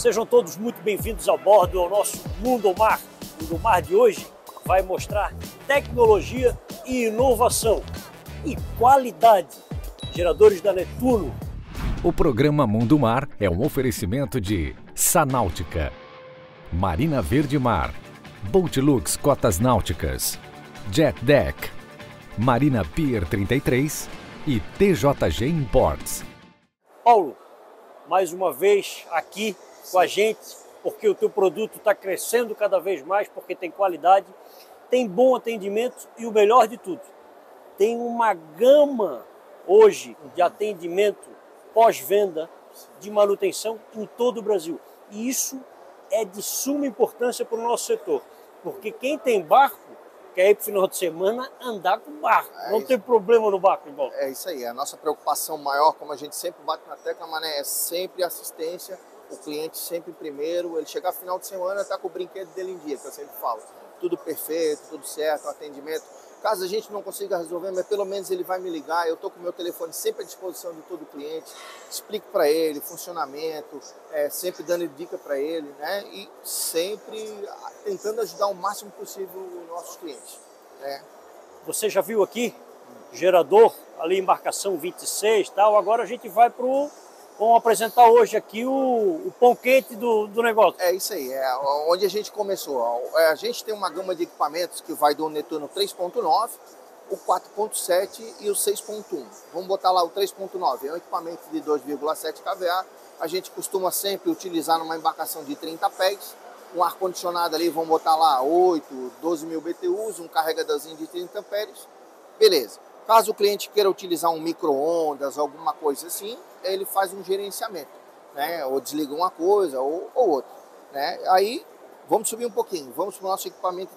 Sejam todos muito bem-vindos a bordo ao nosso Mundo Mar. O Mundo Mar de hoje vai mostrar tecnologia e inovação e qualidade. Geradores da Netuno. O programa Mundo Mar é um oferecimento de Sanáutica, Marina Verde Mar, Bolt Lux Cotas Náuticas, Jet Deck, Marina Pier 33 e TJG Imports. Paulo, mais uma vez aqui com a gente, porque o teu produto está crescendo cada vez mais, porque tem qualidade, tem bom atendimento e o melhor de tudo, tem uma gama hoje de atendimento pós-venda de manutenção em todo o Brasil. E isso é de suma importância para o nosso setor, porque quem tem barco quer ir para o final de semana andar com barco, não tem problema no barco, irmão. É isso aí, a nossa preocupação maior, como a gente sempre bate na tecla, Mané, é sempre assistência, o cliente sempre primeiro, ele chegar final de semana está com o brinquedo dele em dia, que eu sempre falo, tudo perfeito, tudo certo, atendimento. Caso a gente não consiga resolver, mas pelo menos ele vai me ligar, eu estou com o meu telefone sempre à disposição de todo cliente, explico para ele, funcionamento, sempre dando dica para ele, né? E sempre tentando ajudar o máximo possível os nossos clientes, né? Você já viu aqui, gerador, ali embarcação 26 tal, agora a gente vai para o... Vamos apresentar hoje aqui o pão quente do negócio. É isso aí, é onde a gente começou. A gente tem uma gama de equipamentos que vai do Netuno 3.9, o 4.7 e o 6.1. Vamos botar lá o 3.9, é um equipamento de 2,7 kVA. A gente costuma sempre utilizar numa embarcação de 30 pés. Um ar-condicionado ali, vamos botar lá 8, 12 mil BTUs, um carregadorzinho de 30 amperes. Beleza. Caso o cliente queira utilizar um micro-ondas, alguma coisa assim, ele faz um gerenciamento, né? Ou desliga uma coisa ou outra, né? Aí vamos subir um pouquinho, vamos para o nosso equipamento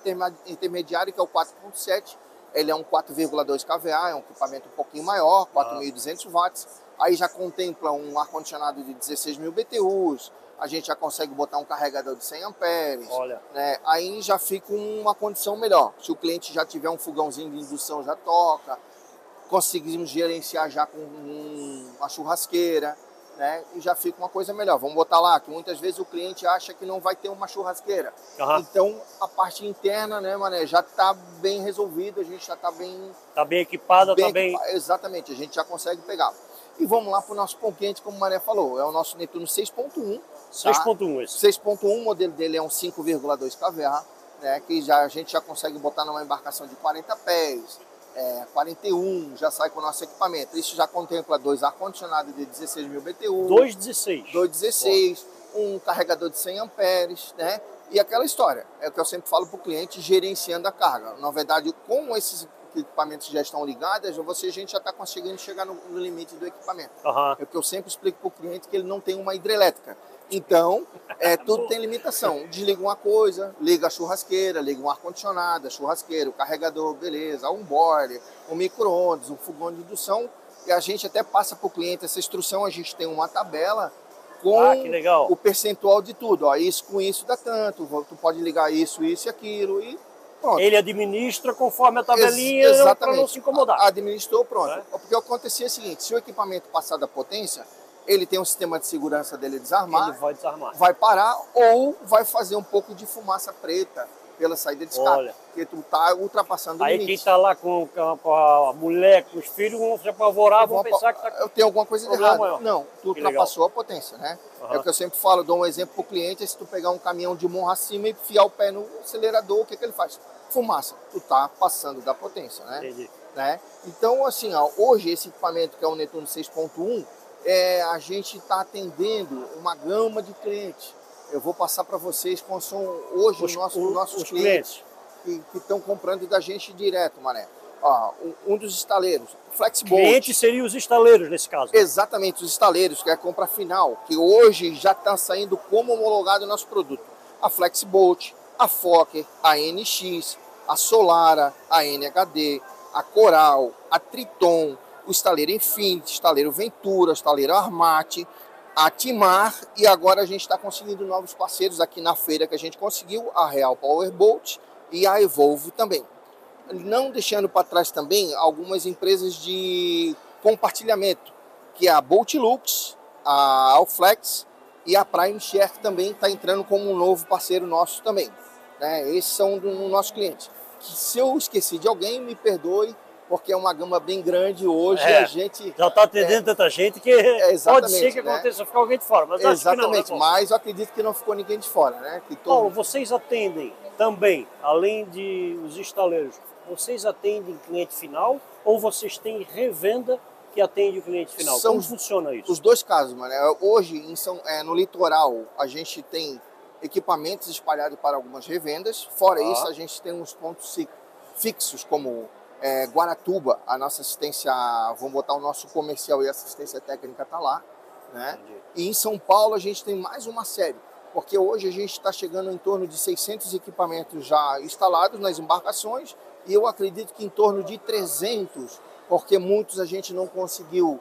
intermediário, que é o 4.7. Ele é um 4,2 kVA, é um equipamento um pouquinho maior, 4.200 watts. Aí já contempla um ar-condicionado de 16 mil BTUs, a gente já consegue botar um carregador de 100 amperes. Olha. Né? Aí já fica uma condição melhor. Se o cliente já tiver um fogãozinho de indução, já toca. Conseguimos gerenciar já com uma churrasqueira, né? E já fica uma coisa melhor. Vamos botar lá, que muitas vezes o cliente acha que não vai ter uma churrasqueira. Uhum. Então, a parte interna, né, Mané, já está bem resolvida, a gente já está bem... Está bem equipada, está bem... Exatamente, a gente já consegue pegar. E vamos lá para o nosso pão quente, como o Mané falou, é o nosso Netuno 6.1. Tá? 6.1 esse. 6.1, o modelo dele é um 5,2 kVA, né? Que já, a gente já consegue botar numa embarcação de 40 pés, 41, já sai com o nosso equipamento. Isso já contempla dois ar-condicionados de 16 mil BTU. 2,16. Um carregador de 100 amperes, né? E aquela história, é o que eu sempre falo para o cliente, gerenciando a carga. Na verdade, como esses equipamentos já estão ligados, a gente já está conseguindo chegar no limite do equipamento. Uhum. É o que eu sempre explico para o cliente, que ele não tem uma hidrelétrica. Então, tudo tem limitação. Desliga uma coisa, liga a churrasqueira, liga um ar-condicionado, a churrasqueira, o carregador, beleza, um boiler, um micro-ondas, um fogão de indução. E a gente até passa para o cliente essa instrução, a gente tem uma tabela com o percentual de tudo. Ó, isso com isso dá tanto, tu pode ligar isso, isso e aquilo e pronto. Ele administra conforme a tabelinha para não se incomodar. Administrou, pronto. É? Porque acontecia o seguinte, se o equipamento passar da potência, ele tem um sistema de segurança dele desarmar, ele vai desarmar, vai parar ou vai fazer um pouco de fumaça preta pela saída de escape. Olha, porque tu tá ultrapassando o limite. Aí quem tá lá com a mulher, com os filhos, vão se apavorar, vão pensar que tá... Eu tenho alguma coisa de errado. Maior. Não, tu ultrapassou a potência, né? Uhum. É o que eu sempre falo, dou um exemplo pro cliente, é se tu pegar um caminhão de morro acima e fiar o pé no acelerador, o que que ele faz? Fumaça. Tu tá passando da potência, né? Entendi. Né? Então, assim, ó, hoje esse equipamento que é o Netuno 6.1, a gente está atendendo uma gama de clientes. Eu vou passar para vocês quais são hoje os nossos clientes que estão comprando da gente direto, Mané. Ó, um dos estaleiros, Flexbolt. Clientes seriam os estaleiros nesse caso. Né? Exatamente, os estaleiros, que é a compra final, que hoje já está saindo como homologado o nosso produto. A Flexbolt, a Fokker, a NX, a Solara, a NHD, a Coral, a Triton, o estaleiro Infinity, estaleiro Ventura, estaleiro Armate, a Timar, e agora a gente está conseguindo novos parceiros aqui na feira que a gente conseguiu, a Real Power Bolt e a Evolve também. Não deixando para trás também algumas empresas de compartilhamento, que é a Bolt Lux, a Alflex, e a Prime Share também está entrando como um novo parceiro nosso também. Né? Esses são do nosso cliente. Que se eu esqueci de alguém, me perdoe, porque é uma gama bem grande hoje. É, a gente já está atendendo tanta gente que pode ser que aconteça, né? Ficar alguém de fora. Mas exatamente, acho que não, né, mas eu acredito que não ficou ninguém de fora. Né? Que todo... Paulo, vocês atendem também, além de os estaleiros, vocês atendem cliente final ou vocês têm revenda que atende o cliente final? São, como funciona isso? Os dois casos, mano. Hoje, no litoral, a gente tem equipamentos espalhados para algumas revendas. Fora isso, a gente tem uns pontos fixos, como Guaratuba, a nossa assistência, vamos botar o nosso comercial e assistência técnica está lá, né? E em São Paulo a gente tem mais uma série, porque hoje a gente está chegando em torno de 600 equipamentos já instalados nas embarcações e eu acredito que em torno de 300, porque muitos a gente não conseguiu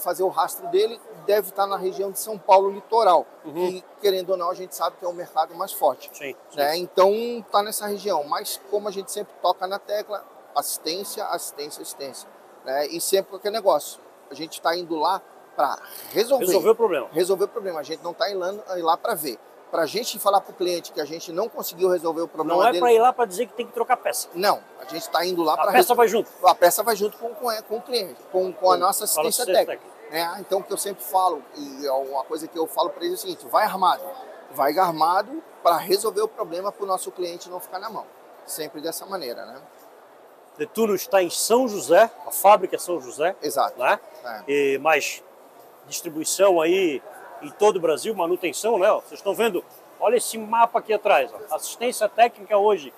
fazer o rastro dele, deve estar na região de São Paulo litoral, e querendo ou não a gente sabe que é o mercado mais forte. Sim, sim. Né? Então está nessa região, mas como a gente sempre toca na tecla, assistência, assistência, assistência, né? E sempre qualquer negócio, a gente está indo lá para resolver o problema. Resolver o problema, a gente não está indo lá para ver. Para a gente falar para o cliente que a gente não conseguiu resolver o problema dele... Não é para ir lá para dizer que tem que trocar peça. Não, a gente está indo lá para... A peça vai junto. A peça vai junto com o cliente, com a nossa assistência técnica. Né? Então, o que eu sempre falo, e uma coisa que eu falo para eles é o seguinte, vai armado. Vai armado para resolver o problema para o nosso cliente não ficar na mão. Sempre dessa maneira, né? Netuno está em São José, a fábrica é São José. Exato. Né? É. E mais distribuição aí... Em todo o Brasil, manutenção, né? Vocês estão vendo, olha esse mapa aqui atrás. Ó. Assistência técnica hoje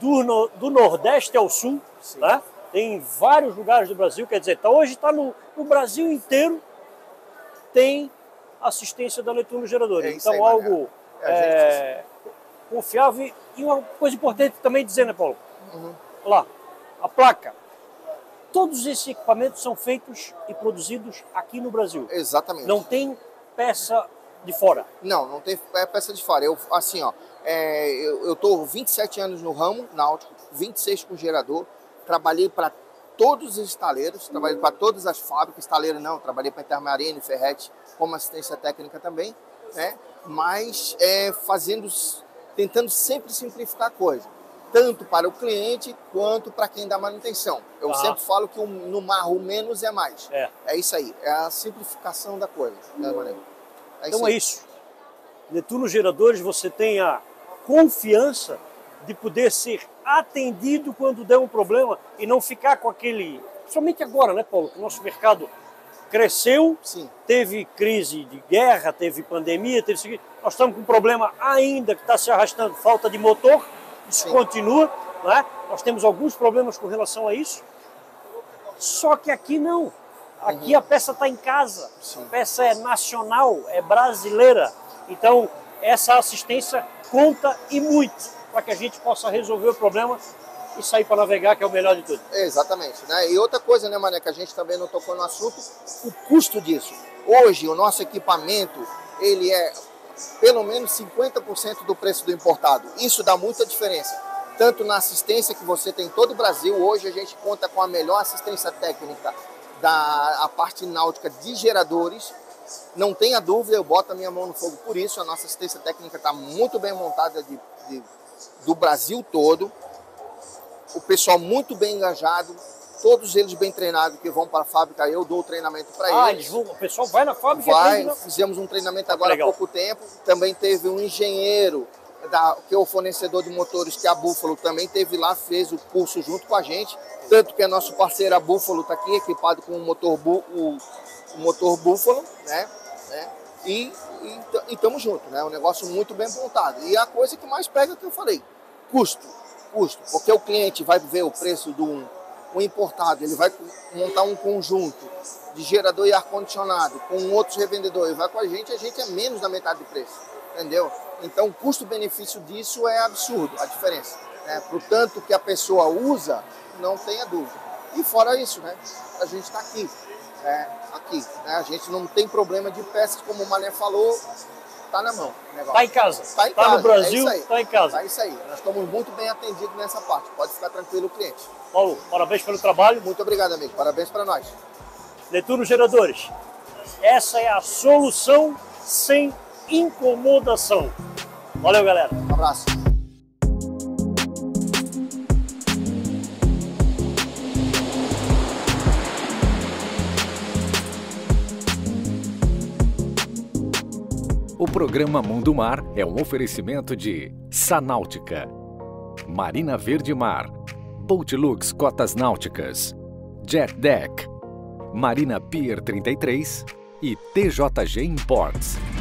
do Nordeste ao Sul, né? Tem em vários lugares do Brasil, quer dizer, hoje está no Brasil inteiro, tem assistência da Netuno Gerador. Então, algo confiável. E uma coisa importante também dizer, né, Paulo? Lá, a placa. Todos esses equipamentos são feitos e produzidos aqui no Brasil. Exatamente. Não tem... peça de fora? Não, não tem peça de fora. Eu, assim, ó, eu tô 27 anos no ramo náutico, 26 com gerador, trabalhei para todos os estaleiros, trabalhei para todas as fábricas, estaleiro não, trabalhei para Intermarine, Ferretti, como assistência técnica também, né? Mas tentando sempre simplificar a coisa, tanto para o cliente quanto para quem dá manutenção. Eu sempre falo que no mar o menos é mais. É isso aí, é a simplificação da coisa. Então é isso. Netuno Geradores, você tem a confiança de poder ser atendido quando der um problema e não ficar com aquele... Principalmente agora, né, Paulo? Que o nosso mercado cresceu, teve crise de guerra, teve pandemia, teve... Nós estamos com um problema ainda que está se arrastando, falta de motor. Isso continua, né? Nós temos alguns problemas com relação a isso, só que aqui não. Aqui a peça está em casa, a peça é nacional, é brasileira. Então, essa assistência conta e muito para que a gente possa resolver o problema e sair para navegar, que é o melhor de tudo. Exatamente. Né? E outra coisa, né, Mané, que a gente também não tocou no assunto, o custo disso. Hoje, o nosso equipamento, ele é... pelo menos 50% do preço do importado. Isso dá muita diferença. Tanto na assistência que você tem em todo o Brasil, hoje a gente conta com a melhor assistência técnica da parte náutica de geradores. Não tenha dúvida, eu boto a minha mão no fogo por isso. A nossa assistência técnica está muito bem montada do Brasil todo. O pessoal muito bem engajado. Todos eles bem treinados que vão para a fábrica, eu dou o treinamento para eles. O pessoal vai na fábrica? Vai, fizemos um treinamento agora há pouco tempo. Também teve um engenheiro, que é o fornecedor de motores, que é a Búfalo, também teve lá, fez o curso junto com a gente. Tanto que é nosso parceiro, a Búfalo, está aqui equipado com o motor Búfalo, né? E estamos juntos, né? Um negócio muito bem montado. E a coisa que mais pega, que eu falei, custo. Porque o cliente vai ver o preço o importado, ele vai montar um conjunto de gerador e ar-condicionado com outros revendedores, vai com a gente é menos da metade do preço, entendeu? Então o custo-benefício disso é absurdo, a diferença, né? Pro tanto que a pessoa usa, não tenha dúvida. E fora isso, né? A gente está aqui, né? A gente não tem problema de peças, como o Mané falou, tá na mão. Tá em casa. Tá no Brasil, tá em casa. É isso aí. Nós estamos muito bem atendidos nessa parte. Pode ficar tranquilo o cliente. Paulo, parabéns pelo trabalho. Muito obrigado, amigo. Parabéns para nós. Netuno Geradores. Essa é a solução sem incomodação. Valeu, galera. Um abraço. O programa Mundo Mar é um oferecimento de Sanáutica, Marina Verde Mar, Bolt Lux Cotas Náuticas, Jet Deck, Marina Pier 33 e TJG Imports.